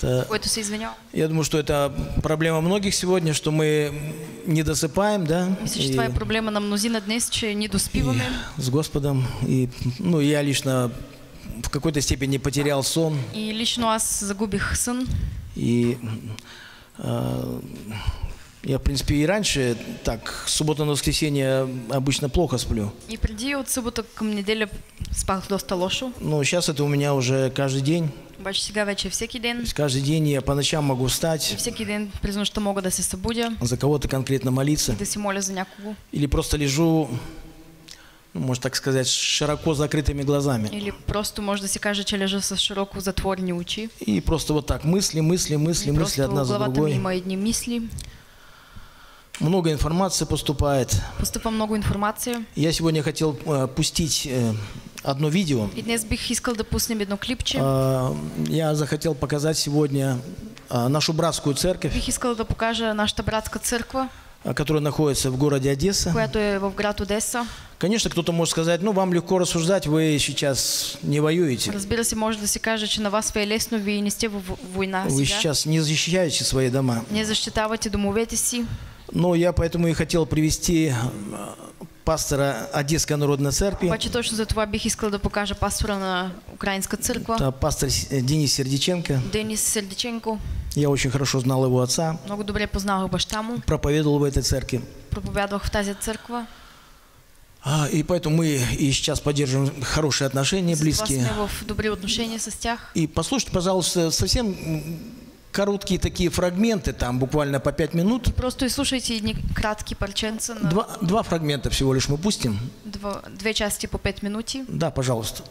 что... Я думаю, что это проблема многих сегодня, что мы не досыпаем, да? И с Господом. И, ну, я лично в какой-то степени потерял сон. И лично аз загубих сон. И... я, в принципе, и раньше так, суббота на воскресенье обычно плохо сплю. И приди от суббота к неделе спал доста лошо. Ну, сейчас это у меня уже каждый день. Бачи сега вече всеки ден. Каждый день я по ночам могу встать. И всеки ден, признаю, что могу да се събудя. За кого-то конкретно молиться. Да се моля за някого. Или просто лежу, ну, можно так сказать, с широко закрытыми глазами. Или просто, можно си кажа, че лежа со широко затворени очи. И просто вот так, мысли одна за другой. Мимо едни мисли. Много информации поступает. Поступа много информации. Я сегодня хотел пустить одно видео. И днес бих искал да пуснем едно клипче. Я захотел показать сегодня нашу братскую церковь. Бих искал да покажа наша братская церковь, которая находится в городе Одесса. Конечно, кто-то может сказать, ну, вам легко рассуждать, вы сейчас не воюете. Разбирайся, можно си кажа, че на вас е лесно, ви не сте в война. Вы сейчас не защищаете свои дома. Не защитавате домовете си. Ну, я поэтому и хотел привести пастора Одесской народной церкви. Точно за това бих искал да покажа пастора на украинской церкви. Это пастор Денис Сердеченко. Денис Сердеченко. Я очень хорошо знал его отца. Много добре познал его баща му. Проповедовал в этой церкви. Проповедовал в тази церкви. И поэтому мы и сейчас поддерживаем хорошие отношения, близкие. В добрые отношения со стях. И послушайте, пожалуйста, совсем... короткие такие фрагменты, там буквально по 5 минут. Просто и слушайте одни краткие парченцы. На... Два фрагмента всего лишь мы пустим. Две части по 5 минут. Да, пожалуйста.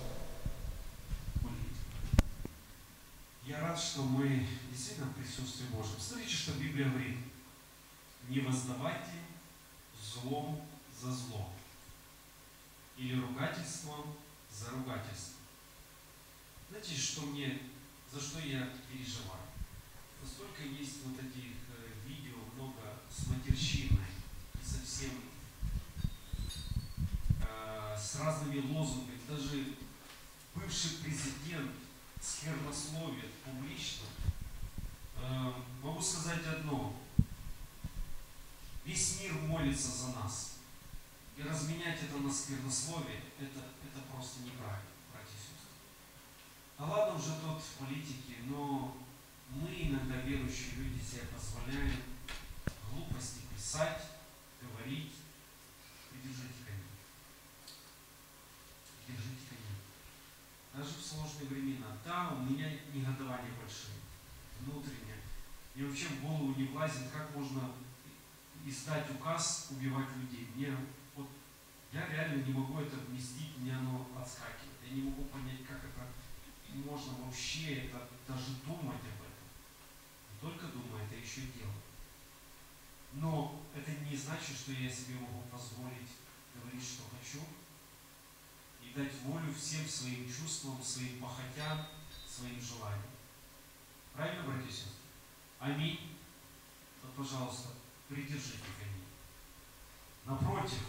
Я рад, что мы действительно в присутствии Божьем. Смотрите, что Библия говорит. Не воздавайте злом за зло. Или ругательством за ругательство. Знаете, что мне, за что я переживаю? Настолько есть вот таких видео, много с матерщиной и совсем с разными лозунгами. Даже бывший президент сквернословит публично. Могу сказать одно. Весь мир молится за нас. И разменять это на сквернословие, это просто неправильно, братья и сестры. А ладно уже тот в политике, но... мы иногда, верующие люди, себе позволяем глупости писать, говорить. Придержите коней. Придержите коней. Даже в сложные времена. Да, у меня негодования большие, внутренние. Мне вообще в голову не влазит, как можно издать указ убивать людей. Мне, вот, я реально не могу это вместить, мне оно отскакивает. Я не могу понять, как это можно вообще это, даже думать об этом. Только думаю, это еще дело. Но это не значит, что я себе могу позволить говорить, что хочу, и дать волю всем своим чувствам, своим похотям, своим желаниям. Правильно, братья и сестры? Аминь. Вот, пожалуйста, придержите коней. Напротив,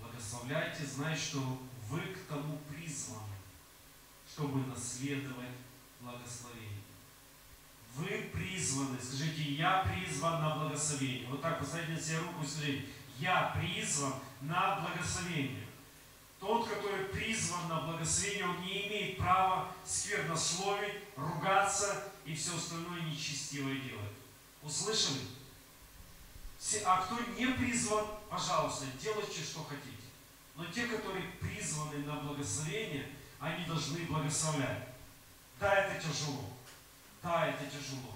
благословляйте, зная, что вы к тому призваны, чтобы наследовать благословение. Вы призваны, скажите, я призван на благословение. Вот так, поставьте на себе руку и скажите, я призван на благословение. Тот, который призван на благословение, он не имеет права сквернословить, ругаться и все остальное нечестивое делать. Услышали? А кто не призван, пожалуйста, делайте, что хотите. Но те, которые призваны на благословение, они должны благословлять. Да, это тяжело. Да, это тяжело,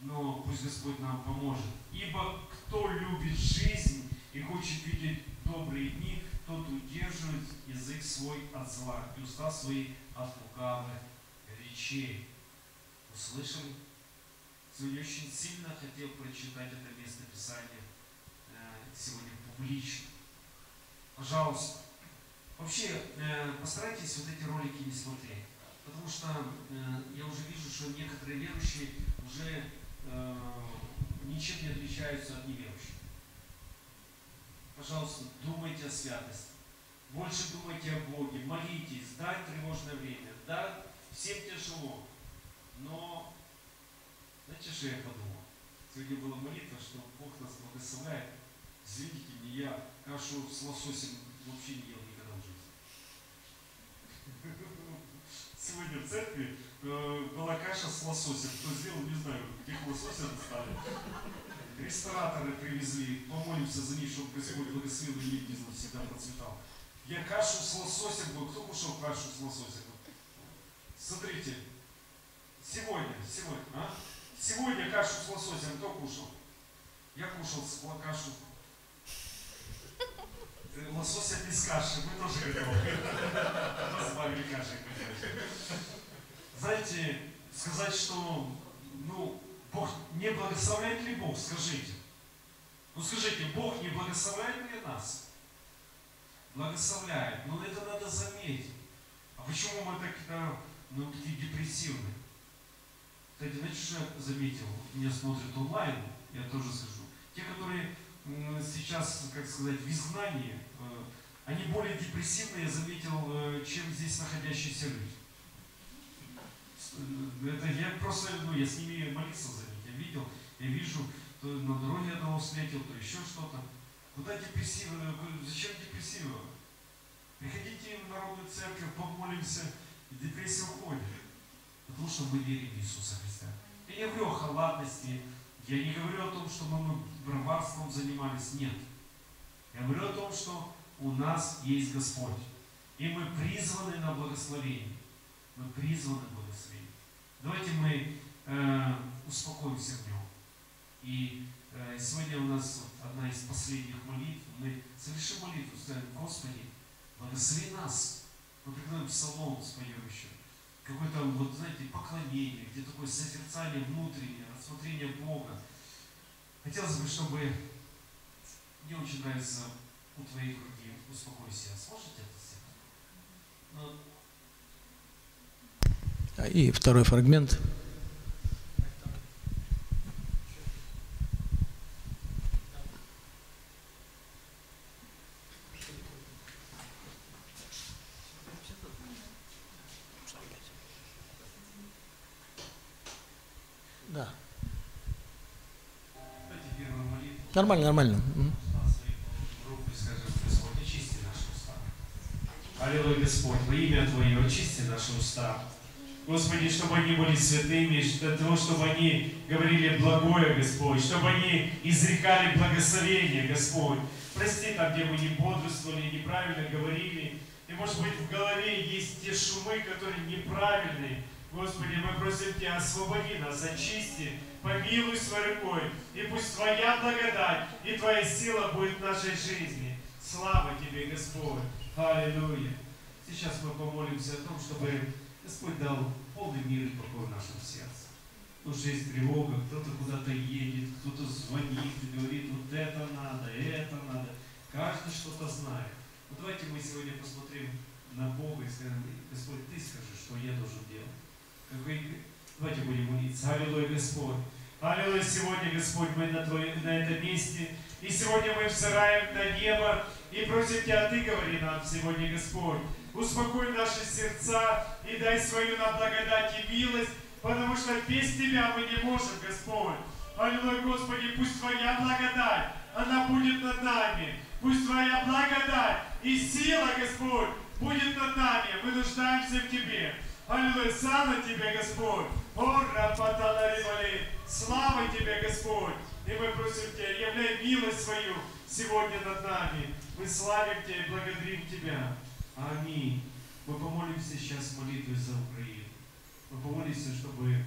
но пусть Господь нам поможет. Ибо кто любит жизнь и хочет видеть добрые дни, тот удерживает язык свой от зла и уста свои от лукавых речей. Услышали? Сегодня очень сильно хотел прочитать это место Писания сегодня публично. Пожалуйста. Вообще, постарайтесь вот эти ролики не смотреть. Потому что я уже вижу, что некоторые верующие уже ничем не отличаются от неверующих. Пожалуйста, думайте о святости. Больше думайте о Боге. Молитесь. Да, тревожное время. Да, всем тяжело. Но дальше я подумал. Сегодня была молитва, что Бог нас благословляет. Извините меня, я кашу с лососем вообще не ел никогда в жизни. Сегодня в церкви была каша с лососем. Кто сделал, не знаю, каких лососей доставили. Рестораторы привезли. Помолимся за них, чтобы Господь благословил и их бизнес всегда процветал. Я кашу с лососем. Кто кушал кашу с лососем? Смотрите. Сегодня кашу с лососем кто кушал? Я кушал кашу. Лосося без каши. Мы тоже готовы. Разбавили кашей, конечно. Знаете, сказать, что Бог не благословляет ли Бог? Скажите. Скажите, Бог не благословляет ли нас? Благословляет. Но это надо заметить. А почему мы такие депрессивные? Кстати, знаете, что я заметил? Меня смотрят онлайн, я тоже скажу. Те, которые сейчас, как сказать, в изгнании, они более депрессивные, я заметил, чем здесь находящиеся люди. Это я просто, я с ними молился за них. Я вижу, то на дороге одного встретил, то еще что-то. Куда депрессивно? Зачем депрессивно? Приходите в народную церковь, помолимся, и депрессия уходит. Потому что мы верим в Иисуса Христа. Я не говорю о халатности, я не говорю о том, что мы браварством занимались. Нет. Я говорю о том, что у нас есть Господь. И мы призваны на благословение. Мы призваны на благословение. Давайте мы успокоимся в Нем. И сегодня у нас одна из последних молитв. Мы совершим молитву, скажем: Господи, благослови нас. Мы приготовим псалом, споем еще. Какое-то, знаете, поклонение, где такое созерцание внутреннее, рассмотрение Бога. Хотелось бы, чтобы... Мне очень нравится у твоей груди. Успокойся. Сможете это сделать? И второй фрагмент. Нормально, нормально. Господь, очисти наши уста. Аллилуйя, Господь, во имя Твое очисти наши уста. Господи, чтобы они были святыми, чтобы они говорили благое, Господь, чтобы они изрекали благословение, Господь. Прости там, где мы не бодрствовали, неправильно говорили. И, может быть, в голове есть те шумы, которые неправильные. Господи, мы просим Тебя, освободи нас, очисти, помилуй Своей рукой, и пусть Твоя благодать и Твоя сила будет в нашей жизни. Слава Тебе, Господь! Аллилуйя! Сейчас мы помолимся о том, чтобы Господь дал полный мир и покой в нашем сердце. Потому что есть тревога, кто-то куда-то едет, кто-то звонит и говорит: вот это надо, это надо. Каждый что-то знает. Но давайте мы сегодня посмотрим на Бога и скажем: Господь, Ты скажи, что я должен делать. Давайте будем молиться. Аллилуйя, Господь. Аллилуйя, сегодня, Господь, мы на этом месте. И сегодня мы взираем на небо и просим Тебя, Ты говори нам сегодня, Господь. Успокой наши сердца и дай свою нам благодать и милость, потому что без Тебя мы не можем, Господь. Аллилуйя, Господи, пусть Твоя благодать, она будет над нами. Пусть Твоя благодать и сила, Господь, будет над нами. Мы нуждаемся в Тебе. Аллилуйя, слава Тебе, Господь! Слава Тебе, Господь! И мы просим Тебя, являй милость свою сегодня над нами. Мы славим Тебя и благодарим Тебя. Аминь. Мы помолимся сейчас молитвой за Украину. Мы помолимся, чтобы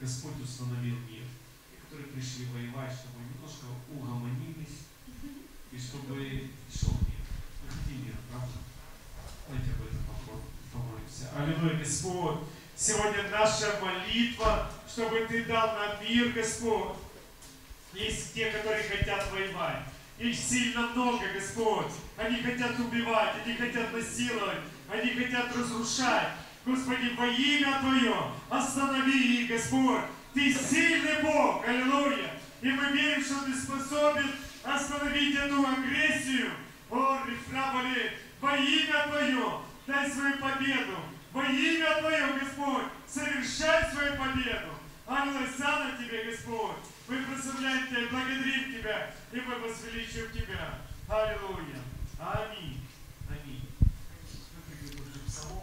Господь установил мир. Те, которые пришли воевать, чтобы немножко угомонились и чтобы шел мир. Мы хотим мир, правда? Давайте об этом попробуем. Помолимся. Аллилуйя, Господь. Сегодня наша молитва, чтобы Ты дал нам мир, Господь. Есть те, которые хотят воевать. Их сильно много, Господь. Они хотят убивать, они хотят насиловать, они хотят разрушать. Господи, во имя Твое останови их, Господь. Ты сильный Бог. Аллилуйя. И мы верим, что Ты способен остановить эту агрессию. О, Рифрабали, во имя Твое. Дай свою победу. Во имя Твое, Господь, совершай свою победу. Ангелы, слава Тебе, Господь! Мы прославляем Тебя, благодарим Тебя, и мы возвеличим Тебя. Аллилуйя! Аминь!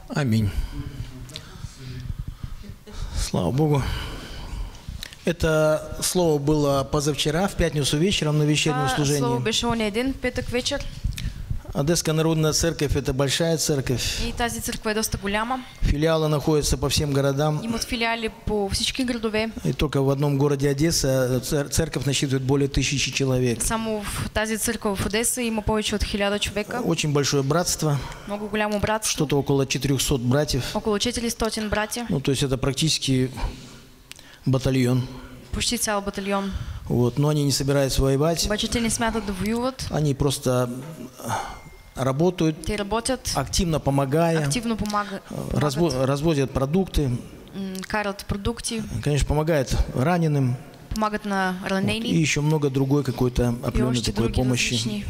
Аминь! Аминь! Слава Богу! Это слово было позавчера, в пятницу вечером на вечернем служении. Слово было не один, пяток вечер. Одесская народная церковь – это большая церковь. И тази церква е доста голяма. Филиалы находятся по всем городам. Имат филиали по всички градове. И только в одном городе Одесса церковь насчитывает более 1000 человек. Само в тази церква в Одессе има повече от 1000 човека. Очень большое братство. Много голямо братство. Что-то около 400 братьев. Около 400 братьев. Ну, то есть это практически батальон. Почти целый батальон. Вот, но они не собираются воевать. Бачите, не смятат да воюват. Они просто работают. Те работят. Активно помогая. Активно развозят продукты. Карат продукты. Конечно, помогает раненым. Помогает на ранений. Вот, и еще много другой какой-то определенной такой помощи. Различные.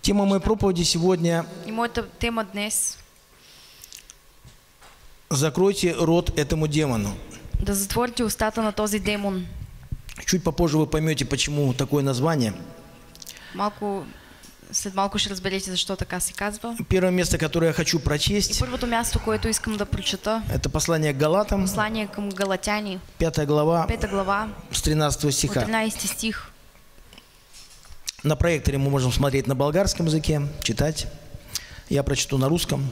Тема моей проповеди сегодня. И моя тема днес. Закройте рот этому демону. Да затворите устата на този демон. Чуть попозже вы поймете, почему такое название. След малко ще разберете, защо така се казва. Первое место, которое я хочу прочесть. И първото място, което искам да прочета. Это послание к Галатам. Послание към Галатяни. 5 глава. С 13 стиха. 13 стих. На проекторе мы можем смотреть на болгарском языке, читать. Я прочту на русском.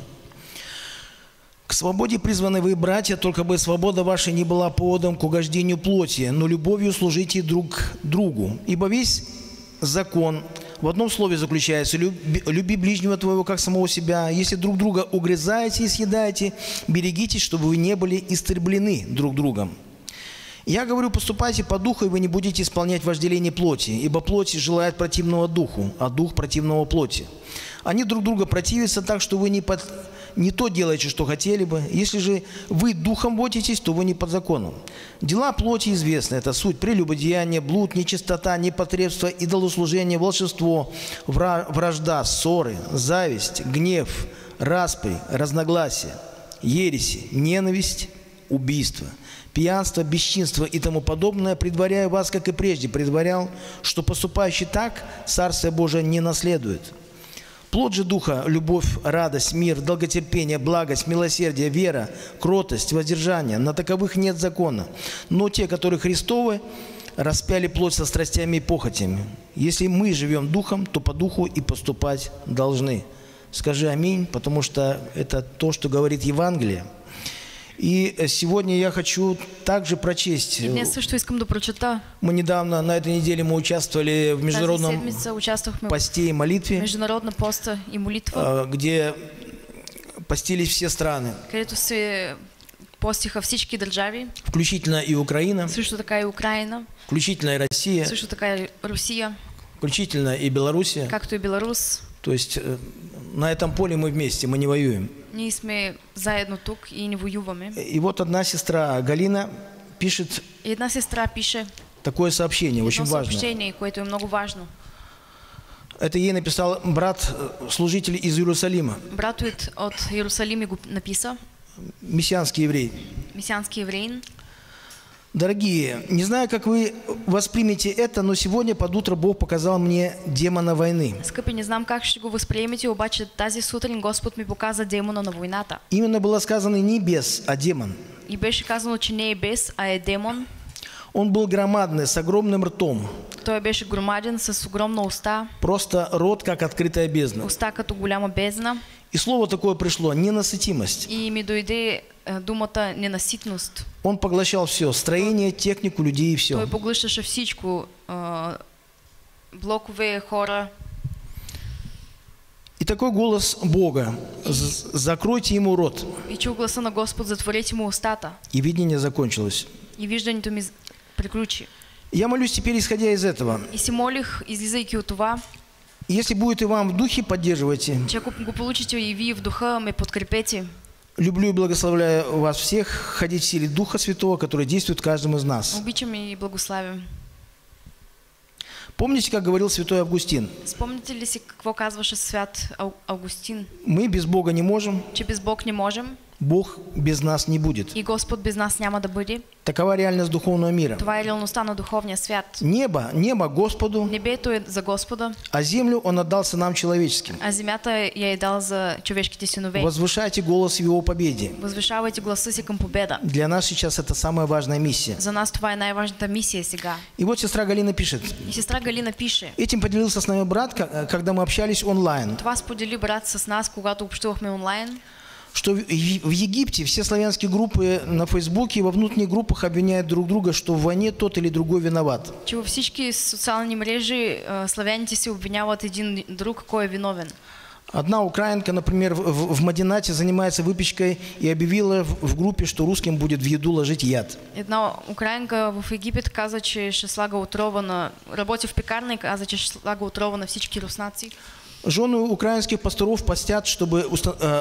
«К свободе призваны вы, братья, только бы свобода ваша не была поводом к угождению плоти, но любовью служите друг другу. Ибо весь закон в одном слове заключается: люби ближнего твоего, как самого себя. Если друг друга угрызаете и съедаете, берегитесь, чтобы вы не были истреблены друг другом. Я говорю, поступайте по духу, и вы не будете исполнять вожделение плоти, ибо плоть желает противного духу, а дух противного плоти. Они друг друга противятся так, что вы не то делаете, что хотели бы. Если же вы духом водитесь, то вы не под законом. Дела плоти известны. Это суть прелюбодеяние, блуд, нечистота, непотребство, идолослужение, волшебство, вражда, ссоры, зависть, гнев, распри, разногласия, ереси, ненависть, убийство, пьянство, бесчинство и тому подобное, предваряю вас, как и прежде предварял, что поступающий так Царствие Божие не наследует. Плод же Духа – любовь, радость, мир, долготерпение, благость, милосердие, вера, кротость, воздержание. На таковых нет закона. Но те, которые Христовы, распяли плоть со страстями и похотями. Если мы живем Духом, то по Духу и поступать должны». Скажи «Аминь», потому что это то, что говорит Евангелие. И сегодня я хочу также прочесть. Мы недавно, на этой неделе, мы участвовали в международном посте и молитве, где постились все страны, включительно и Украина, включительно и Россия, включительно и Белоруссия. То есть на этом поле мы вместе, мы не воюем. Ние сме заедно тук и не воюваме. И вот одна сестра Галина пишет. Една сестра пише. Такое сообщение, очень важное. Сообщение, което е много важно. Это ей написал брат, служитель из Иерусалима. Брат от Иерусалима го написал. Мессианский еврей. Мессианский еврей. Дорогие, не знаю, как вы воспримете это, но сегодня под утро Бог показал мне демона войны. Скъпи, не знам как его воспримете, обаче тази сутрин Господь мне показал демона на войната. Именно было сказано не бес, а демон. И беше казано, че не е бес, а е демон. Он был громадный, с огромным ртом. Той беше громаден, с огромной уста. Просто рот, как открытая бездна. Уста, като голяма бездна. И слово такое пришло, ненасытимость. И ми дойде думата ненаситност. Он поглощал все, строение, технику, людей и все. Той поглъщаше всичко, блокове, хора. И такой голос Бога, закройте ему рот. И чу гласа на Господ, затворите ему устата. И видение закончилось. И виждането ми приключи. Я молюсь теперь, исходя из этого. И си молих, излизайки от това. Если будет и вам в духе, поддерживайте. Чаку го получите и ви в духа, ме подкрепете. Люблю и благословляю вас всех, ходить в силе Духа Святого, который действует в каждом из нас. Обичам и благославим. Помните, как говорил святой Августин? Вспомните ли, какво казваше свят Августин? Мы без Бога не можем. Че без Бог не можем. Бог без нас не будет. И Господь без нас няма да бъде. Такова реальность духовного мира. Това е реалността на духовния свят. Небо Господу. Небето е за Господа. А землю Он отдал сынам человеческим. А земята я и дал за човешките сыновей. Возвышайте голос в Его победе. Возвышайте гласы си към победа. Для нас сейчас это самая важная миссия. За нас това е най-важната миссия сега. И вот сестра Галина пишет. И сестра Галина пише. Этим поделился с нами брат, когда мы общались онлайн. Това сподели брат с нас, когато общувахме онлайн. Что в Египте все славянские группы на Фейсбуке и во внутренних группах обвиняют друг друга, что в войне тот или другой виноват. Чего все социальные мрежи славяне все обвиняют один друг, кой виновен. Одна украинка, например, в Мадинате занимается выпечкой и объявила в группе, что русским будет в еду ложить яд. Одна украинка в Египет сказала, что слага утрована, работая в пекарне, сказала, что слага утрована всички руснаци. Жены украинских пасторов постят, чтобы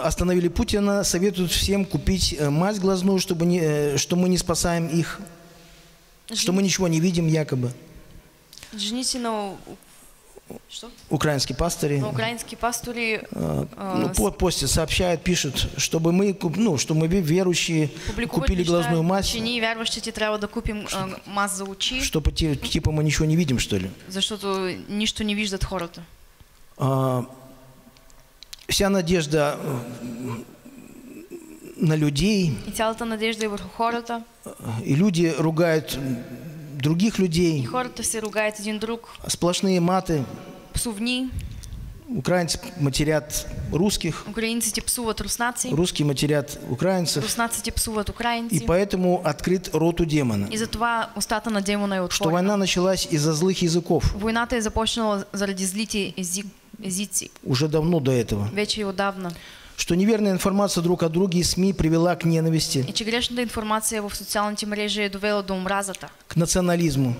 остановили Путина, советуют всем купить мазь глазную, чтобы что мы не спасаем их, что мы ничего не видим якобы. Жените на... Что? Украинские пастыри. Но украинские пастыри постят, сообщают, пишут, чтобы мы, что мы верующие купили глазную мазь. Чтобы типа мы ничего не видим, что ли? За что-то ничто не видят хорото. Вся надежда на людей, и люди ругают других людей, сплошные маты, украинцы матерят русских, русские матерят украинцев, и поэтому открыт рот у демона, что война началась из-за злых языков. Уже давно до этого. Что неверная информация друг о друге и СМИ привела к ненависти. И грешная информация в социальных мрежах довела до омразата. К национализму.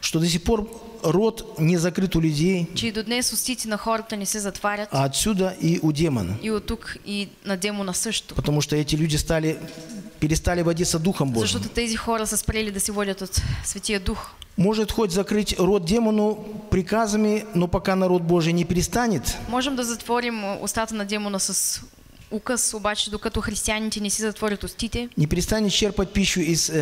Что до сих пор рот не закрыт у людей. Че и до днес устите на хората не се затварят. А отсюда и у демона. И от тук и на демона също. Потому что эти люди перестали водиться Духом Божьим. За что тези хора се спрели да се водят от Святия Дух. Может хоть закрыть рот демону приказами, но пока народ Божий не перестанет. Можем да затворим устата на демона с указ, обаче докато християните не си затворят устите. Не перестанет черпать пищу из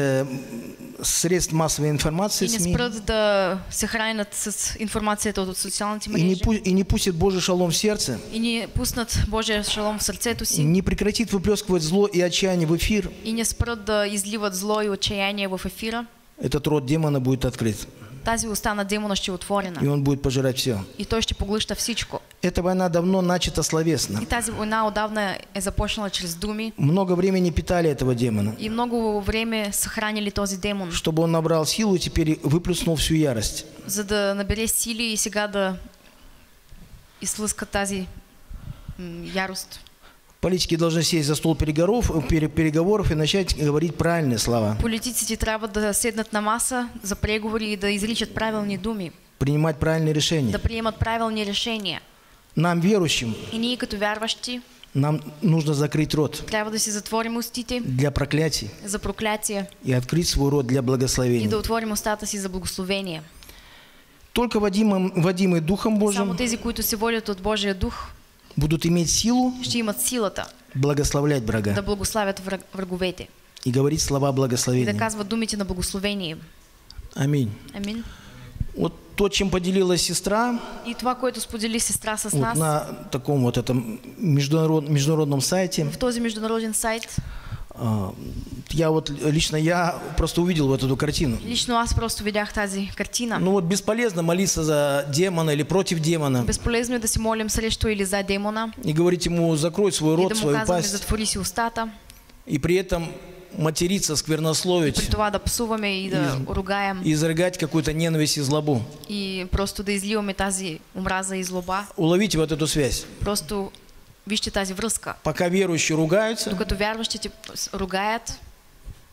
средств массовой информации. И не спрят да се хранят с информацией от социальных мрежи. И не пустит Божий шалом в сердце. И не пуснат Божий шалом в сердцето си. Не прекратит выплескивать зло и отчаяние в эфир. И не спрят да изливат зло и отчаяние в эфира. Этот рот демона будет открыт. Тази уста на демона ще отворена. И он будет пожирать все. И то ще поглъща всичко. Эта война давно начата словесно. И тази война отдавна е започнала через думи. Много времени питали этого демона. И много времени сохранили този демон. Чтобы он набрал силу и теперь выплюснул всю ярость. За да набере сили и сега да излъска тази ярост. Политики должны сесть за стол переговоров и начать говорить правильные слова. Политики трябва да седнат на маса за преговори и да изричат правилни думи. Принимать правильные решения. Да приемат правильные решения. Нам, верующим, и ние като вярващи, нам нужно закрыть рот. Трябва да си затворим устите. Для проклятий. За проклятие. И открыть свой рот для благословения. И да отворим устата си за благословение. Только водимые Духом Божьим. Само тези, които се водят от Божия Дух, будут иметь силу, благословлять врага, да благословят враговете, и говорить слова благословения. И доказывать думайте на благословении. Аминь. Аминь. Вот то, чем поделилась сестра, и това, което сподели сестра с нас, на таком вот этом международном сайте. В този международен сайт. Лично я просто увидел вот эту картину. Лично вас просто видях тази картина. Ну вот бесполезно молиться за демона или против демона. Бесполезно да си молим срещу или за демона. И говорить ему закрой свой рот, свою пасть. Затвори си устата. И при этом материться, сквернословить. При това да псуваме и да ругаем. И изрыгать какую-то ненависть и злобу. И просто да изливаме тази омраза и злоба. Уловите вот эту связь. Просто вижте тази връзка. Пока верующие ругаются, докато вярващите ругаят,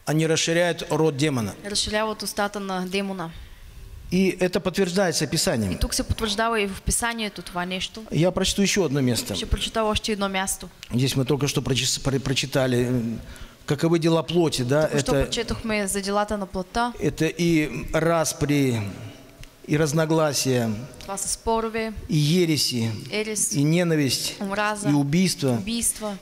они расширяют рот демона. Разширяют устата на демона. И это подтверждается Писанием. И тут все подтверждало и в Писании тут нечто. Я прочту еще одно место. Еще прочитал еще одно место. Здесь мы только что прочитали, каковы дела плоти, да? Что прочитали за дела-то на плота? Это и распри, и разногласия, и ереси, и ненависть, и убийство.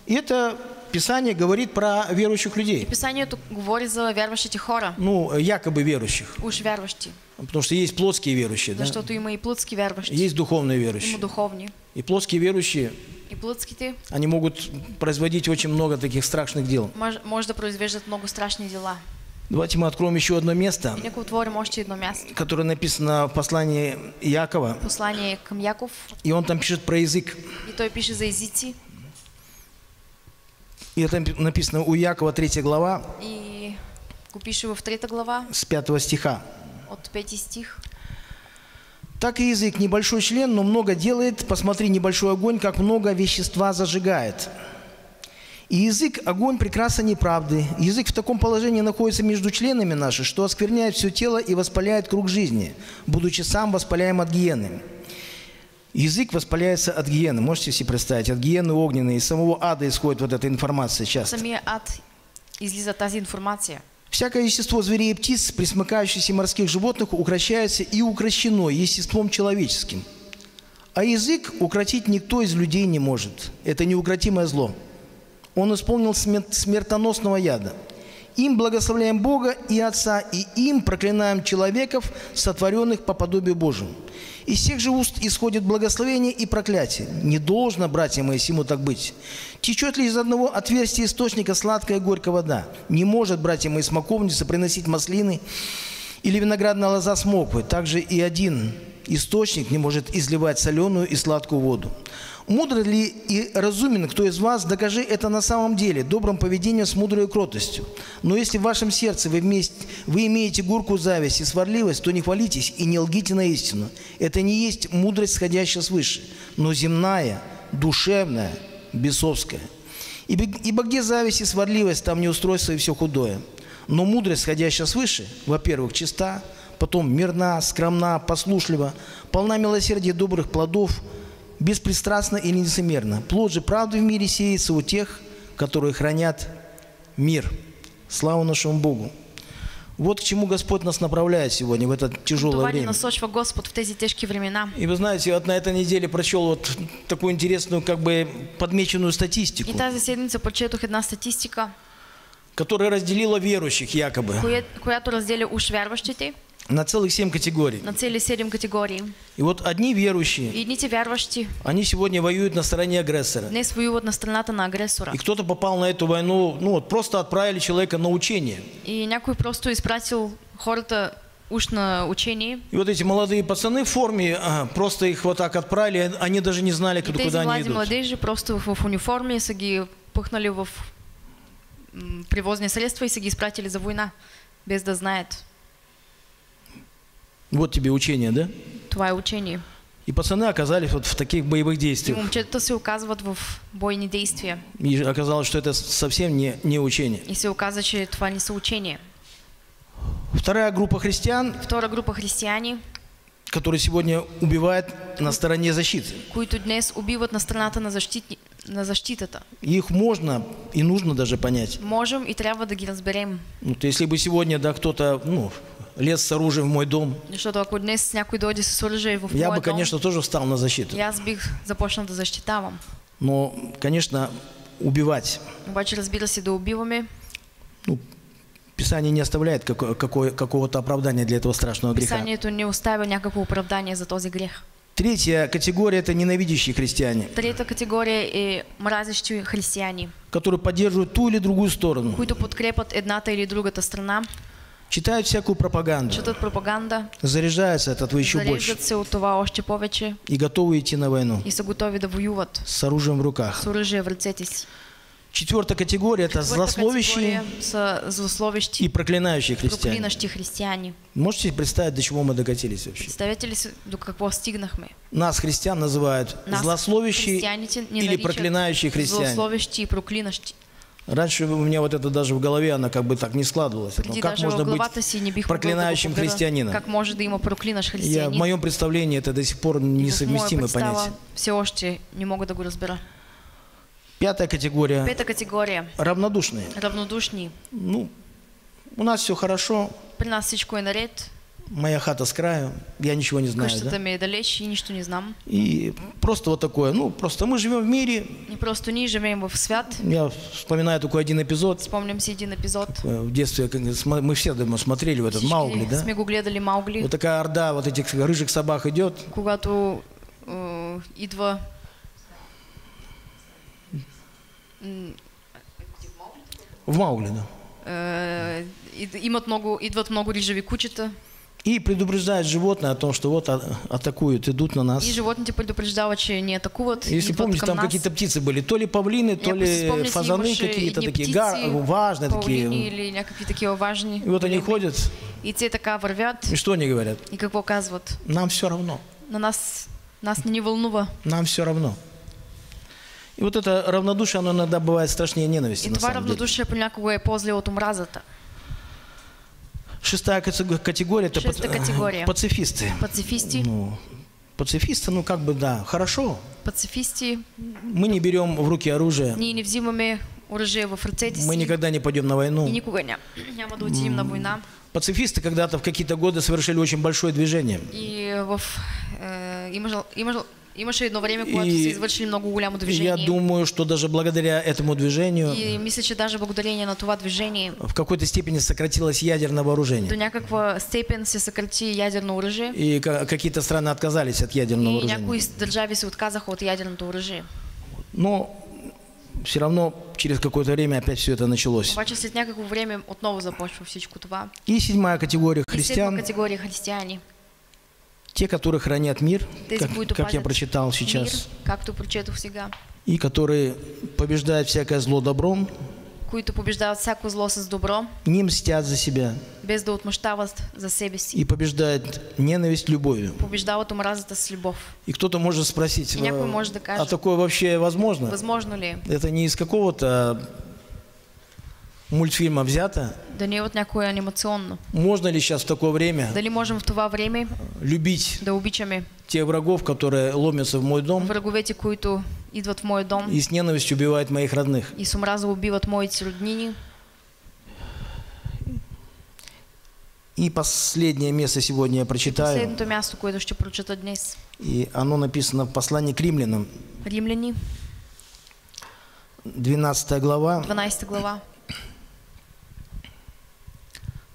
И это Писание говорит про верующих людей. Писание говорит за верующих хора. Ну, якобы верующих. Уж верующие. Потому что есть плотские верующие, да? Что-то и мои плотские верующие. Есть духовные верующие. Духовные. И плотские верующие. И плотские. Они могут производить очень много таких страшных дел. Можно производить много страшных дела. Давайте мы откроем еще одно место, которое написано в послании Якова. Послание к Якову. И он там пишет про язык. И то пишет за языки. И это написано у Якова 3 глава. И Купишева в 3 глава. С 5 стиха. От 5 стих. Так и язык небольшой член, но много делает. Посмотри, небольшой огонь, как много вещества зажигает. И язык – огонь прекрасной неправды. Язык в таком положении находится между членами нашими, что оскверняет все тело и воспаляет круг жизни, будучи сам воспаляем от гиены. Язык воспаляется от гиены. Можете себе представить? От гиены огненной. Из самого ада исходит вот эта информация часто. Всякое естество зверей и птиц, присмыкающихся морских животных, укращается и укращено естеством человеческим. А язык укротить никто из людей не может. Это неукротимое зло. Он исполнил смертоносного яда. Им благословляем Бога и Отца, и им проклинаем человеков, сотворенных по подобию Божьему. Из всех же уст исходит благословение и проклятие. Не должно, братья мои, сему так быть. Течет ли из одного отверстия источника сладкая и горькая вода? Не может, братья мои, смоковница приносить маслины или виноградная лоза смоквы. Также и один источник не может изливать соленую и сладкую воду. Мудр ли и разумен кто из вас, докажи это на самом деле, добрым поведением с мудрой кротостью. Но если в вашем сердце вы имеете горькую зависть и сварливость, то не хвалитесь и не лгите на истину. Это не есть мудрость, сходящая свыше, но земная, душевная, бесовская. Ибо где зависть и сварливость, там неустройство и все худое. Но мудрость, сходящая свыше, во-первых, чиста, потом мирна, скромна, послушлива, полна милосердия добрых плодов, беспристрастно и нелицемерно. Плод же правды в мире сеется у тех, которые хранят мир. Слава нашему Богу. Вот к чему Господь нас направляет сегодня в это тяжелое время. И вы знаете, вот на этой неделе прочел вот такую интересную, как бы подмеченную статистику. И тази седмица прочетох една статистика, которая разделила верующих якобы. Която разделя уж вярващите. На целых 7 категорий. На целых 7 категорий. И вот одни верующие, они сегодня воюют на стороне агрессора. И кто-то попал на эту войну, ну вот просто отправили человека на учение. И някой просто изпратил хората уж на учение. И вот эти молодые пацаны в форме, просто их вот так отправили, они даже не знали, куда они идут. Молодежи просто в униформе, са ги пухнули в превозные средства и са ги изпратили за война, без да знает. Вот тебе учение, да? Твое учение. И пацаны оказались вот в таких боевых действиях. И оказалось, что это совсем не учение. И оказалось, что это не соучение. Вторая группа христиан. Вторая группа христиане, которые сегодня убивают на стороне защиты. Их можно и нужно даже понять. Можем и трябва да ги разберем. Вот если бы сегодня да кто-то, ну, лез с оружием в мой дом, я бы, конечно, тоже встал на защиту. Но, конечно, убивать. Ну, Писание не оставляет какого-то оправдания для этого страшного греха. Третья категория – это ненавидящие христиане. Третья категория – и мразящие христиане, которые поддерживают ту или другую сторону. Читают всякую пропаганду. Читают пропаганду. Заряжаются от этого еще больше. И готовы идти на войну. И са готови да воюват. С оружием в руках. С оружием в ръцете. Четвертая категория – это злословящие и проклинающие христиане. Можете представить, до чего мы докатились вообще? Представляете ли, до какого стигнахме? Нас, христиан, называют злословящие или проклинающие христиане. Раньше у меня вот это даже в голове, она как бы так не складывалась. Как можно быть проклинающим христианином? Как может да има проклинаш християнин? В моем представлении это до сих пор несовместимое понятие. Все още не могут да го разбира. Пятая категория. Пятая категория. Равнодушные. Равнодушные. Ну, у нас все хорошо. При нас всичко е наред. моя хата с краю, я ничего не знаю. Кажется, да? Далече, ничто не знам. И просто вот такое, ну, просто мы живем в мире. И просто не живем в свят. Я вспоминаю такой один эпизод. Вспомнимся один эпизод. Такое, в детстве мы все смотрели в этот Маугли, да? Мы глядали Маугли. Вот такая орда вот этих рыжих собак идет. Куда-то идва. В Маугли, да. Идват много рыжевые кучета. И предупреждают животное о том, что вот атакуют, идут на нас. И животные предупреждают, что не атакуют. Если помните, там какие-то птицы были, то ли павлины, то ли фазаны какие-то такие, важные такие. Или какие-то такие важные. И вот они ходят. И те такая ворвят. И что они говорят? И как показывают. Нам все равно. На нас не волнува. Нам все равно. И вот это равнодушие, оно иногда бывает страшнее ненависти. И това равнодушие понякога е после от омразата. Шестая категория – это пацифисты. Пацифисты. Ну, пацифисты, ну как бы, да, хорошо. Пацифисты. Мы не берем в руки оружие. Мы не взимаем оружие во фрцете. Мы никогда не пойдем на войну. И никуда няма да отидем на война. Пацифисты когда-то в какие-то годы совершили очень большое движение. И имаше одно время, когда все совершили много голямо движение. Я думаю, что даже благодаря этому движению... И мисля, что даже благодарение на това движение... В какой-то степени сократилось ядерное вооружение. До някаква степен се сократи ядерное оружие. И какие-то страны отказались от ядерного оружия. И някои държави се отказаха от ядерного оружия. Но все равно через какое-то время опять все это началось. Обаче след някакво время отново започва всичко това. И седьмая категория христиан. И седьмая категория христиане. Те, которые хранят мир, как я прочитал сейчас, и которые побеждают всякое зло добром, не мстят за себя, и побеждают ненависть любовью. И кто-то может спросить, а такое вообще возможно? Это не из какого-то мультфильма взято. Да не вот някое анимационно. Можно ли сейчас в такое время? Да ли можем в това время? Любить. Да обичаме. Те врагов, которые ломятся в мой дом. Враговете, които идват в мой дом. И с ненавистью убивают моих родных. И с омраза убиват моите роднини. И последнее место сегодня я прочитаю. Последнее место, което ще прочита днес. И оно написано в послании к римлянам. Римляни. 12 глава. 12 глава.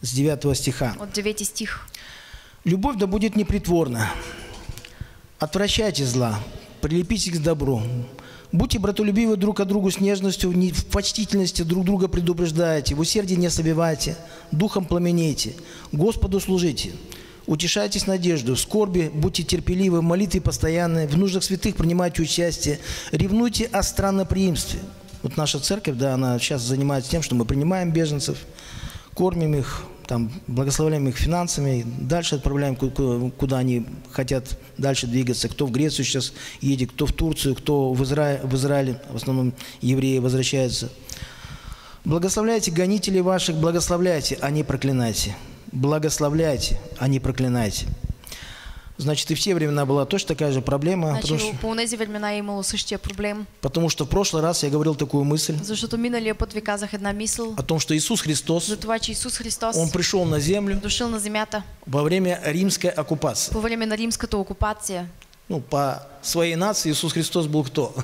С 9 стиха. От 9 стих. «Любовь да будет непритворна. Отвращайте зла, прилепитесь к добру. Будьте братолюбивы друг к другу с нежностью, в почтительности друг друга предупреждайте, в усердии не ослабевайте, духом пламенейте, Господу служите. Утешайтесь надеждой, в скорби будьте терпеливы, в молитве постоянны, в нуждах святых принимайте участие, ревнуйте о странноприимстве». Вот наша церковь, да, она сейчас занимается тем, что мы принимаем беженцев, кормим их, там, благословляем их финансами, дальше отправляем, куда они хотят дальше двигаться. Кто в Грецию сейчас едет, кто в Турцию, кто в Израиле, в основном евреи возвращаются. «Благословляйте гонителей ваших, благословляйте, а не проклинайте. Благословляйте, а не проклинайте». Значит, и в те времена была точно такая же проблема. Значит, по тези времена имало същия проблем. Потому что в прошлый раз я говорил такую мысль. Защото миналия път ви казах една мисъл. О том, что Иисус Христос. За това, че Иисус Христос. Он пришел на землю. Дошел на земята. Во время римской оккупации. По време на римската оккупация. Ну, по своей нации Иисус Христос был кто?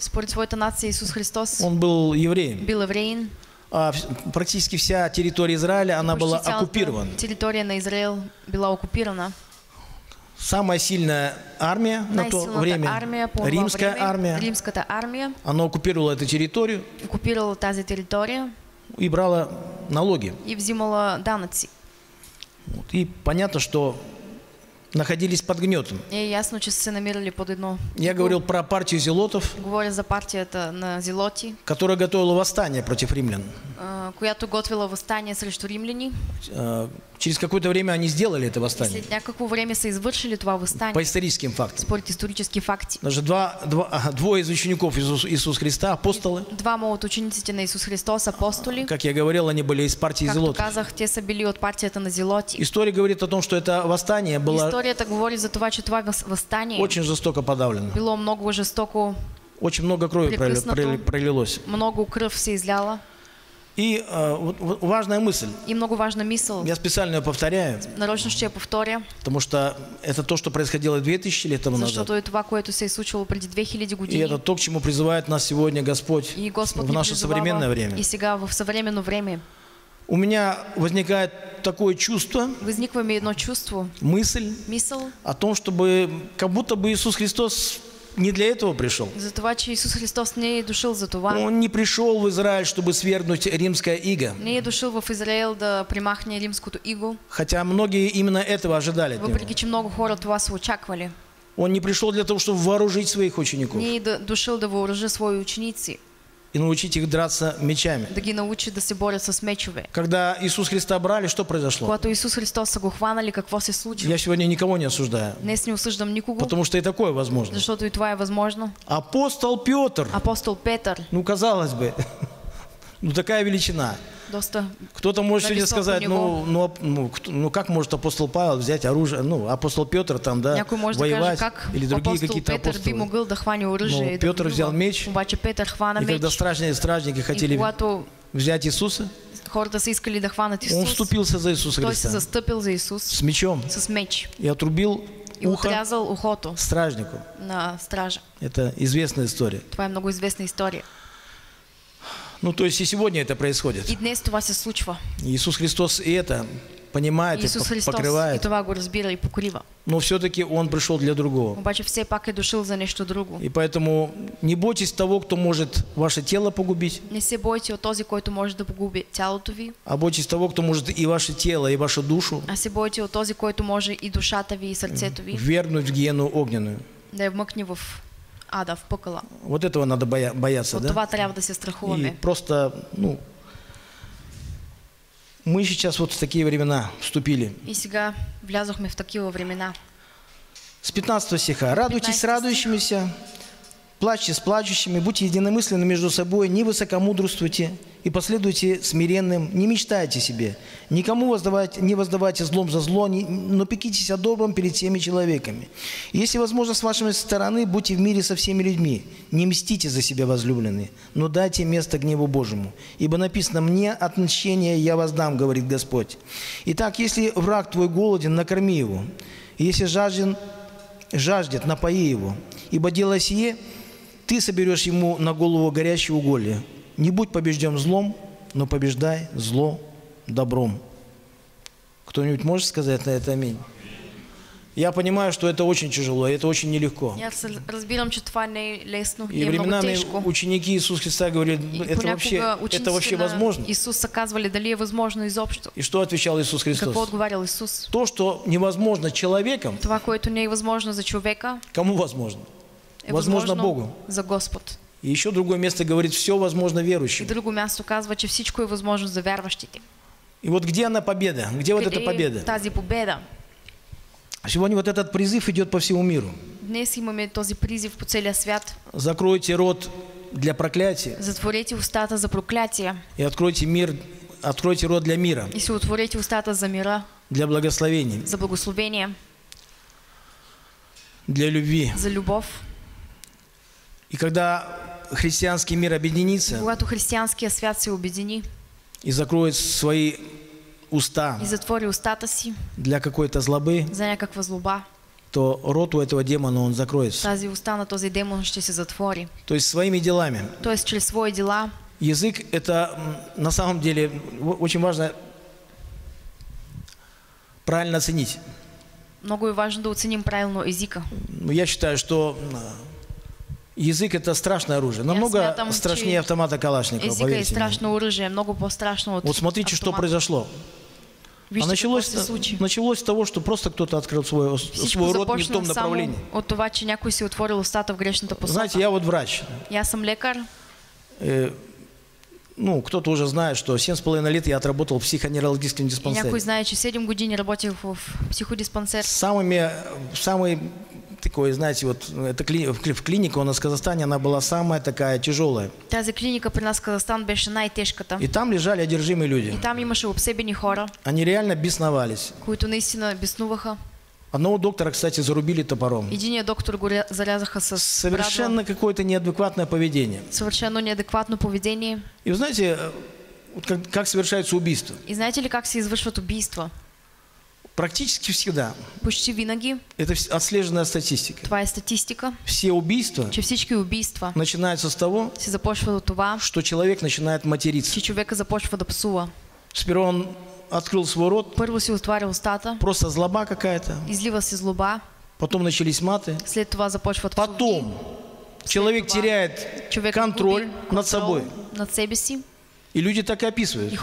Според своята нация Иисус Христос. Он был евреем. Был евреин. Практически вся территория Израиля, она была оккупирована. Территория на Израиль была оккупирована. Самая сильная армия на то время, римская армия, она оккупировала эту территорию, и брала налоги. И взимала данъци. И понятно, что находились под гнетом. И ясно, что все намерили под одно. Я говорил про партию зелотов, которая готовила восстание против римлян. Която готвила восстание срещу римляни. Через какое-то время они сделали это восстание. След някакво време са извършили това восстание. По историческим фактам. Според исторически факти. Даже двое из учеников Иисуса Христа, апостолы. Двама от учениците на Иисус Христос, апостоли. Как я говорил, они были из партии зелотов. Както казах, те са били от партията на зелоти. История говорит о том, что это восстание было... Историята говори за това, че това восстание... Очень жестоко подавлено. Било много жестоко... Очень много крови пролилось. Много кръв се изляла. И важная мысль. И много важная мысль. Я специально ее повторяю. Нарочно ще я повторя. Потому что это то, что происходило 2000 лет тому назад. Защото това, което се е случило преди 2000 години. И это то, к чему призывает нас сегодня Господь в наше современное время. И сега в современное время. У меня возникает такое чувство, мысль о том, чтобы как будто бы Иисус Христос не для этого пришел. Он не пришел в Израиль, чтобы свергнуть римское иго. Хотя многие именно этого ожидали. Он не пришел для того, чтобы вооружить своих учеников. И научить их драться мечами. Да ги научи да се борят с мечове. Когда Иисус Христа брали, что произошло? Когато Иисус Христоса го хванали, какво се случи? Я сегодня никого не осуждаю. Днес не осъждам никого. Потому что и такое возможно. Защото и това е възможно. Апостол Петр. Апостол Петър. Ну, казалось бы, ну такая величина. Кто-то может сегодня сказать, ну как может апостол Павел взять оружие, ну апостол Петр там, да, воевать, или другие какие-то апостолы. Но Петр взял меч, и когда стражники хотели взять Иисуса, он вступился за Иисуса Христа с мечом и отрубил ухо стражнику. Это известная история. Твоя многоизвестная история. Ну, то есть и сегодня это происходит. И днес това се случва. Иисус Христос и это понимает, Иисус и покрывает. И това го разбира и покрива. Но все-таки Он пришел для другого. Обаче все пак е дошъл за нещо друго. И поэтому не бойтесь того, кто может ваше тело погубить. Не се бойте от този, който може да погуби тялото ви. А бойтесь того, кто может и ваше тело, и вашу душу. А се бойте от този, който може и душата ви, и сърцето ви. Ввергнуть в гиену огненную. Да я вмъкни в ада, в пекла. Вот этого надо бояться, да? Това трябва да се страхуваме. И просто, ну, мы сейчас вот в такие времена вступили. И сега влязохме в такива времена. С 15 стиха. Радуйтесь с радующимися, плачьте с плачущими, будьте единомысленны между собой, не высокомудрствуйте и последуйте смиренным, не мечтайте себе, никому не воздавайте злом за зло, но пекитесь о добром перед всеми человеками. Если возможно, с вашей стороны, будьте в мире со всеми людьми, не мстите за себя, возлюбленные, но дайте место гневу Божьему, ибо написано: «Мне отмщение я воздам, говорит Господь». Итак, если враг твой голоден, накорми его, если жаждет, напои его, ибо дело сие, ты соберешь ему на голову горящие уголья. Не будь побежден злом, но побеждай зло добром. Кто-нибудь может сказать на это аминь? Я понимаю, что это очень тяжело, это очень нелегко. И временами ученики Иисуса Христа говорили, это вообще возможно? И что отвечал Иисус Христос? То, что невозможно человеком, кому возможно? Возможно Богу. И еще другое место говорит, все возможно верующим. И вот где она победа? Где вот эта победа? Сегодня вот этот призыв идет по всему миру. Закройте рот для проклятия. Затворите устата за проклятие. И откройте рот для мира. И отворите устата за мира. Для благословения. За благословение. Для любви. За любовь. И когда христианский мир объединится, и закроет свои уста для какой-то злобы, то рот у этого демона он закроется. То есть своими делами. Язык — это на самом деле очень важно правильно оценить. Многое важно да оценим правильно языка. Я считаю, что язык — это страшное оружие. Намного страшнее автомата Калашникова, поверьте мне. Вот смотрите, что произошло. А началось с того, что просто кто-то открыл свой рот не в том направлении. Знаете, я вот врач. Я сам лекарь. Ну, кто-то уже знает, что 7,5 лет я отработал в психоневрологическом диспансере. Някой знает, что 7 години работал в психодиспансере. Самый такой, знаете, вот эта клиника у нас в Казахстане, она была самая такая тяжелая. Тази клиника при нас в Казахстане беше най-тежката. И там лежали одержимые люди. И там имаше обсебени хора. Они реально бесновались. Които наистина беснуваха. Одного доктора, кстати, зарубили топором. Единия доктор го зарязаха с совершенно какое-то неадекватное поведение. Совершенно неадекватное поведение. И вы знаете, как совершается убийство. И знаете ли, как совершают убийство? Практически всегда. Почти винаги. Это отслеженная статистика. Твоя статистика. Все убийства. Начинаются с того, что человек начинает материться. Сперва он открыл свой рот. Просто злоба какая-то. Потом начались маты. Потом человек теряет контроль над собой. И люди так и описывают. Я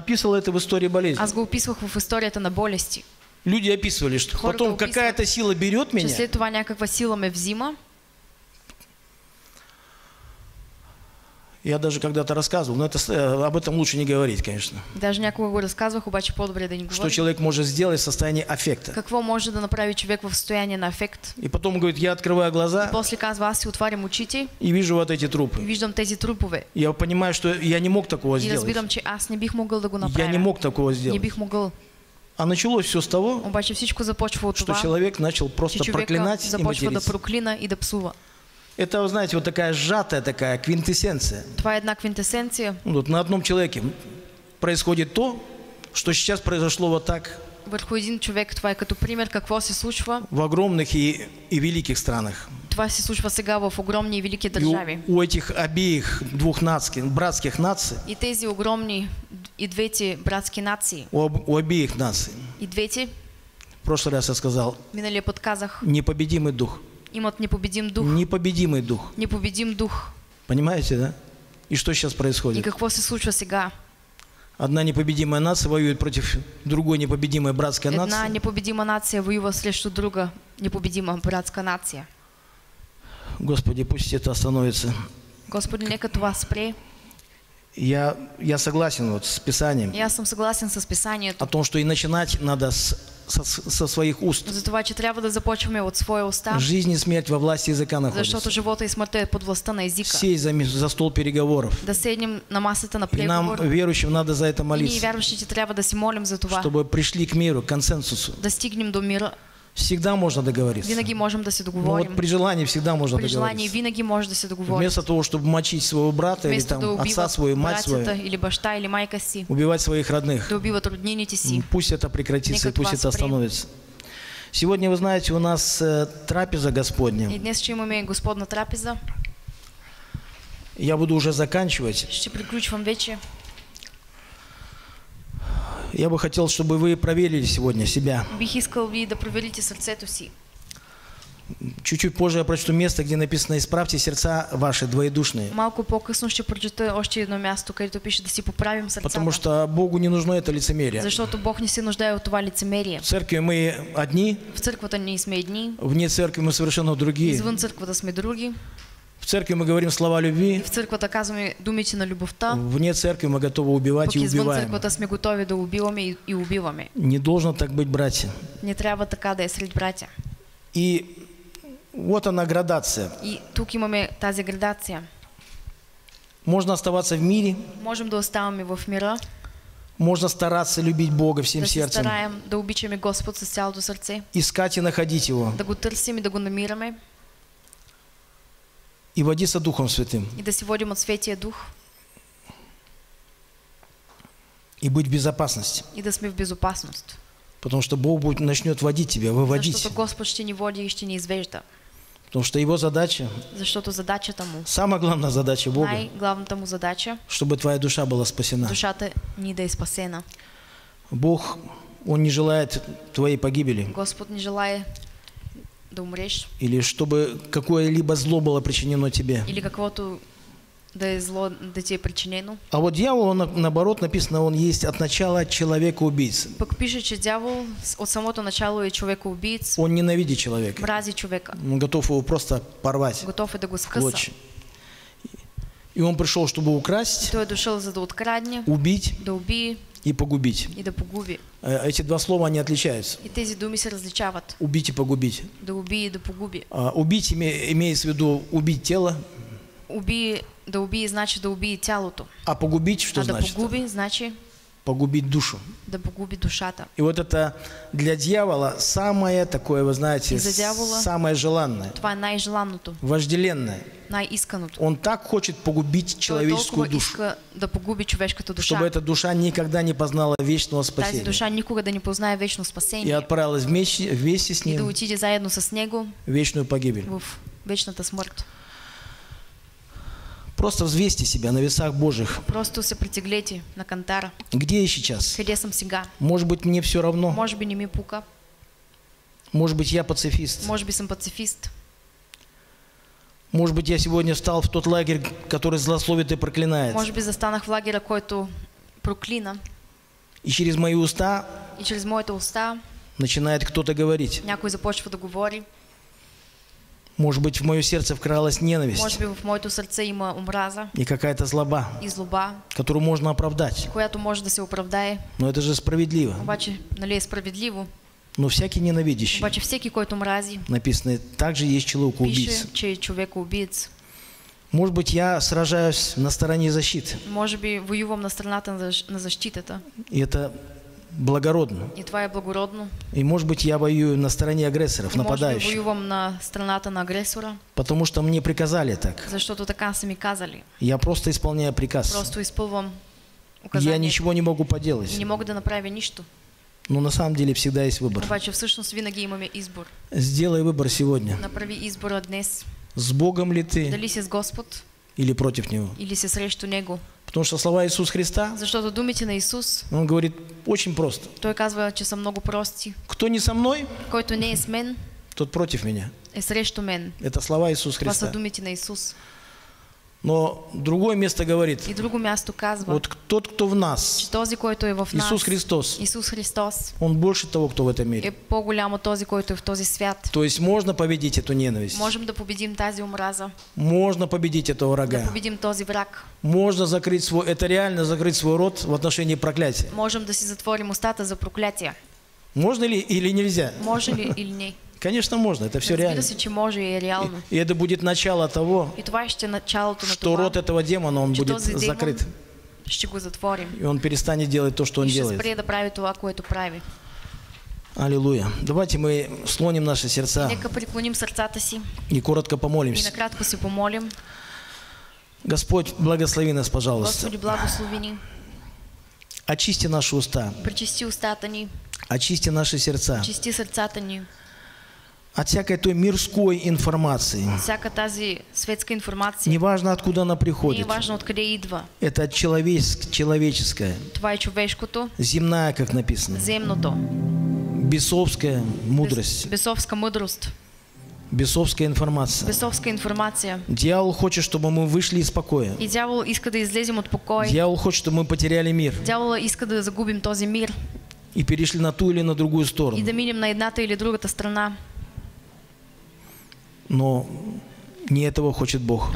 описывал это в истории болезни. Люди описывали, что потом какая-то сила берет меня. Я даже когда-то рассказывал, но это, об этом лучше не говорить, конечно. Даже никакого рассказывал, убачи подбреда не говорит. Что человек может сделать в состоянии аффекта. Как его может направить человек в состояние на аффект? И потом говорит, я открываю глаза. И после казва си отварям очите. И вижу вот эти трупы. И виждам тези трупове. Я понимаю, что я не мог такого сделать. И разбирам, че аз не бих могъл да го направя. Я не мог такого сделать. Не бих могъл. А началось все с того, обаче всичко започва от това, что человек начал просто проклинать и материться. Да проклина и да псува. Это, вы знаете, вот такая сжатая такая квинтэссенция. Твоя одна квинтэссенция. Вот на одном человеке происходит то, что сейчас произошло вот так. Върху един човек, това е като пример какво се случва. В огромных и великих странах. Това се случва сега в огромни и велики държави. У этих обеих двух наций, братских наций. И тези огромни и двете братски нации. У обеих наций. И двете. В прошлый раз я сказал. Миналия под казах. Непобедимый дух. Имат непобедим дух. Непобедимый дух. Непобедим дух. Понимаете, да? И что сейчас происходит? И какво се случва сега? Одна непобедимая нация воюет против другой непобедимой братской нации. Одна непобедимая нация воюет срещу друга непобедимая братская нация. Господи, пусть это остановится. Господи, нека това спре. Я согласен вот с Писанием. Я сам согласен со Писанием. О том, что и начинать надо со своих уст. Жизнь и смерть во власти языка находятся. Сей за стол переговоров. И нам, верующим, надо за это молиться. Чтобы пришли к миру, к консенсусу. Всегда можно договориться. Но вот при желании всегда можно договориться. Вместо того, чтобы мочить своего брата или там, отца свою, мать свою, убивать своих родных, пусть это прекратится и пусть это остановится. Сегодня, вы знаете, у нас трапеза Господня. Я буду уже заканчивать. Я бы хотел, чтобы вы проверили сегодня себя. Чуть-чуть позже я прочту место, где написано «Исправьте сердца ваши двоедушные». Потому что Богу не нужно это лицемерие. В церкви мы одни, вне церкви мы совершенно другие. В церкви мы говорим слова любви. Вне церкви мы готовы убивать и убиваем. Не должно так быть, братья. И вот она градация. Можно оставаться в мире. Можно стараться любить Бога всем сердцем. Искать и находить Его. И водиться Духом Святым. И да сегодня от Святия Дух. И быть в безопасности. И да сме в безопасности. Потому что Бог начнет водить тебя, выводить. Потому что Господь ще не води и ще не извежда. Потому что Его задача. Самая главная задача Бога. Чтобы твоя душа была спасена. Душата ни да е спасена. Бог, Он не желает твоей погибели. Господь не желает. Да умрешь. Или чтобы какое-либо зло было причинено тебе. Или какого-то да зло да тебе причинено. А вот дьявол, он, наоборот, написано, он есть от начала человека-убийца. Пишет, что дьявол от самого начала человека-убийца. Он ненавидит человека. Мрази человека. Он готов его просто порвать. Готов да го скъса. И он пришел, чтобы украсть. Той дошел за да открадне. Убить. Да уби. И погубить. И да погуби. Эти два слова, они отличаются. И тези думи се различават. Убить и погубить. Да уби и да погуби. Убить имеется в виду убить тело. Уби, да уби значит да уби тялото. А погубить что значит? Да погуби значит погубить душу. Да погуби душата. И вот это для дьявола самое такое, вы знаете, самое желанное. Това най-желанното. Вожделенное. Он так хочет погубить человеческую душу, чтобы эта душа никогда не познала вечного спасения и отправилась вместе с ним в вечную погибель. Просто взвесьте себя на весах Божьих. Просто се притеглете на кантара. Где я сейчас? Где сам сега? Может быть, мне все равно. Может быть, не ми пука. Может быть, я пацифист. Может быть, сам пацифист. Может быть, я сегодня встал в тот лагерь, который злословит и проклинает. Может быть, застанах в лагере, който проклина. И через мои уста. И через моите уста. Начинает кто-то говорить. Някой започва да говори. Может быть, в мое сердце вкралась ненависть. Может быть, в моето сердце има омраза. И какая-то злоба. И злоба. Которую можно оправдать. Която може да се оправдае. Но это же справедливо. Обаче, нали е справедливо. Но всякий ненавидящий. Обаче, всеки, който мрази. Написано, также есть человек-убийца. Пише, че е човек-убийц. Может быть, я сражаюсь на стороне защиты. Может быть, воювам на страната на защитата. И это благородно. И твоя благородно. И может быть, я воюю на стороне агрессоров, нападающих. Может быть, воюю на страната на агрессора. Потому что мне приказали так. За что-то така сами казали. Я просто исполняю приказ. Просто исполвам указание. Я ничего не могу поделать. Не могу да направить ничто. Но на самом деле всегда есть выбор. Обаче, в сущности, винаги имаме избор. Сделай выбор сегодня. Направи избора днес. С Богом ли ты? Дали си с Господ? Или против Него? Или си срещу Него? Потому что слова Иисуса Христа, за что думаете на Иисус? Он говорит очень просто. Той казва, че са много прости. Кто не со мной, който не е с мен, тот против меня. Е срещу мен. Это слова Иисуса Христа. За думаете на Иисус? Но другое место говорит. И другое место казва. Вот тот, кто в нас, този, който е в нас, Иисус Христос. Иисус Христос. Он больше того, кто в этом мире. Е по-голямо този, който е в този свят. То есть можно победить эту ненависть. Можем да победим тази омраза. Можно победить этого врага. Да победим този враг. Можно закрыть свой, это реально закрыть свой рот в отношении проклятия. Можем да си затворим устата за проклятие. Можно ли или нельзя? Можно ли или не? Конечно, можно, это все реально. И это будет начало того, что рот этого демона, он будет закрыт. И он перестанет делать то, что он делает. Аллилуйя. Давайте мы слоним наши сердца и коротко помолимся. Господь, благослови нас, пожалуйста. Очисти наши уста. Очисти наши сердца. От всякой той мирской информации. Всякая тази светская информация. Неважно, откуда она приходит. Неважно, откуда идва. Это человеческая. Твоя човешкото. Земная, как написано. Земното. Бесовская мудрость. Бесовская мудрость. Бесовская информация. Бесовская информация. Дьявол хочет, чтобы мы вышли из покоя. И дьявол иска да излезем от покоя. Дьявол хочет, чтобы мы потеряли мир. Дьявол иска да загубим този мир. И перешли на ту или на другую сторону. И да минем на едната или другата страна. Но не этого хочет Бог.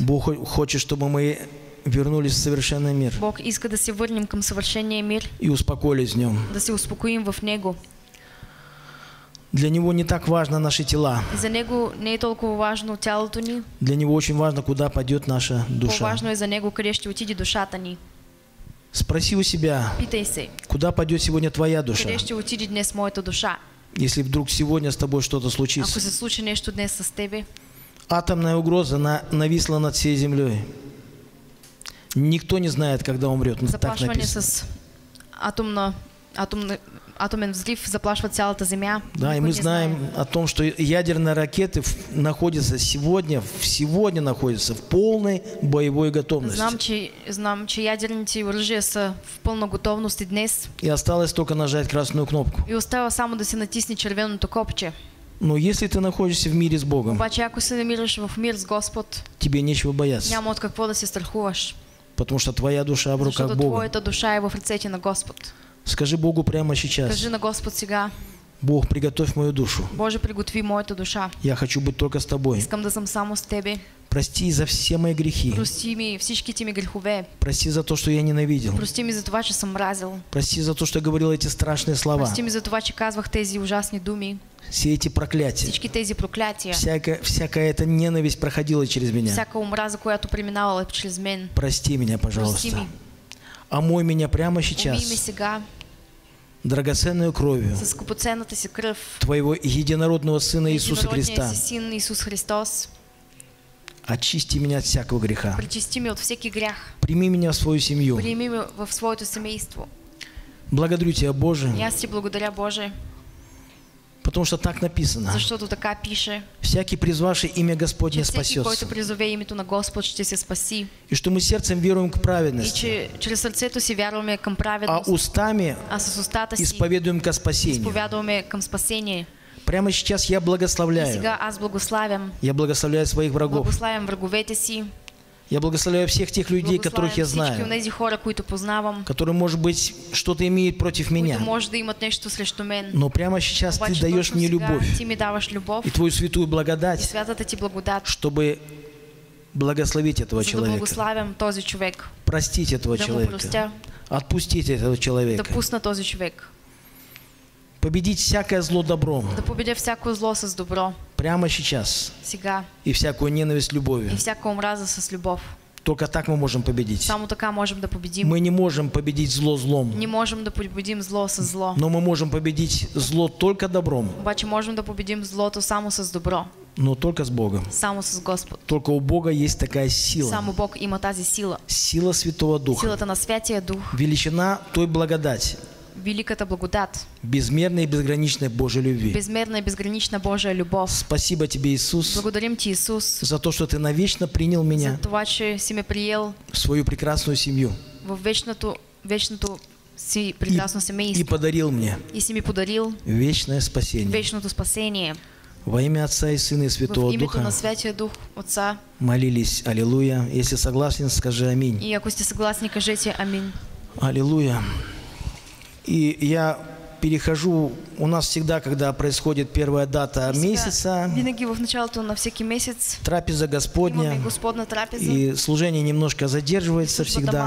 Бог хочет, чтобы мы вернулись в совершенный мир. Бог иска да се върнем към совершенния мир. И успокоились в Нем. Да се успокоим в Него. Для Него не так важно наши тела. За Него не е толкова важно тялото ни. Для Него очень важно, куда пойдет наша душа. По-важно е за Него, къде ще отиде душата ни. Спроси у себя, куда пойдет сегодня твоя душа? Къде ще отиде днес моята душа? Если вдруг сегодня с тобой что-то случится. Атомная угроза нависла над всей землей. Никто не знает, когда умрет. Так написано. Атомен взрыв заплашивает целую землю. Да, и мы знаем о том, что ядерные ракеты находятся сегодня находятся в полной боевой готовности. Знам, что ядерные оружия в полной готовности днес. И осталось только нажать красную кнопку. И осталось само да се натисне червеното копче. Но если ты находишься в мире с Богом, обаче, ако се намираш в мир с Господ, тебе нечего бояться. Няма от какво да се страхуваш. Потому что твоя душа в руках Бога. Твоята душа е в ръцете на Господ. Скажи Богу прямо сейчас. Скажи на Господь сега. Бог, приготовь мою душу. Боже, приготви моята душа. Я хочу быть только с Тобой. Искам да съм само с Тебе. Прости за все мои грехи. Прости ми всичките ми грехове. Прости за то, что я ненавидел. Прости ми за това, че съм мразил. Прости за то, что говорил эти страшные слова. Прости ми за това, че казвах тези ужасни думи. Все эти проклятия. Всички тези проклятия. Всякая эта ненависть проходила через меня. Всяка омраза, която преминавала через мен. Прости меня, пожалуйста. Прости ми. Омой меня прямо сейчас драгоценную кровью Твоего единородного Сына Иисуса Христа, Очисти меня от всякого греха. Причисти меня от всяких грех. Прими меня в свою семью. Прими меня в свое семейство. Благодарю тебя, Боже. Я тебе благодаря, Боже. Потому что так написано. За что тут такая пише? Всякий, призвавший имя Господне, спасется. Всякий, призове името на Господь, ще се спаси. И что мы сердцем веруем к праведности. И через сердцето си вярваме към праведност. А устами исповедуем ко спасению. Исповедуем към спасение. Прямо сейчас я благословляю. Сега аз благославям. Я благословляю своих врагов. Благославям враговете си. Я благословляю всех тех людей, которых я знаю, которые, может быть, что-то имеют против меня. Но прямо сейчас ты даешь мне любовь и твою святую благодать, чтобы благословить этого человека, простить этого человека, отпустить этого человека, победить всякое зло добром. Да победя всякое зло с добро. Прямо сейчас. Сега. И всякую ненависть любовью. И всякую мраза с любовь. Только так мы можем победить. Само така можем да победим. Мы не можем победить зло злом. Не можем да победим зло со зло. Но мы можем победить зло только добром. Обаче можем да победим злото само с добро. Но только с Богом. Само с Господом. Только у Бога есть такая сила. Само Бог има тази сила. Сила Святого Духа. Силата на Святия Дух. Величина той благодати. Великая благодать. Безмерная и безграничная Божья любви. Безмерная и безграничная Божья любовь. Спасибо тебе, Иисус. Благодарим тебя, Иисус. За то, что ты навечно принял меня. За то, что ты принял в свою прекрасную семью. В вечную прекрасную семейство. И подарил мне. И семи подарил. Вечное спасение. Вечное спасение. Во имя Отца и Сына и Святого Духа. На Святия Дух Отца. Молились. Аллилуйя. Если согласен, скажи аминь. И если ты согласен, скажите аминь. Аллилуйя. И я перехожу, у нас всегда, когда происходит первая дата месяца, трапеза Господня, и служение немножко задерживается всегда.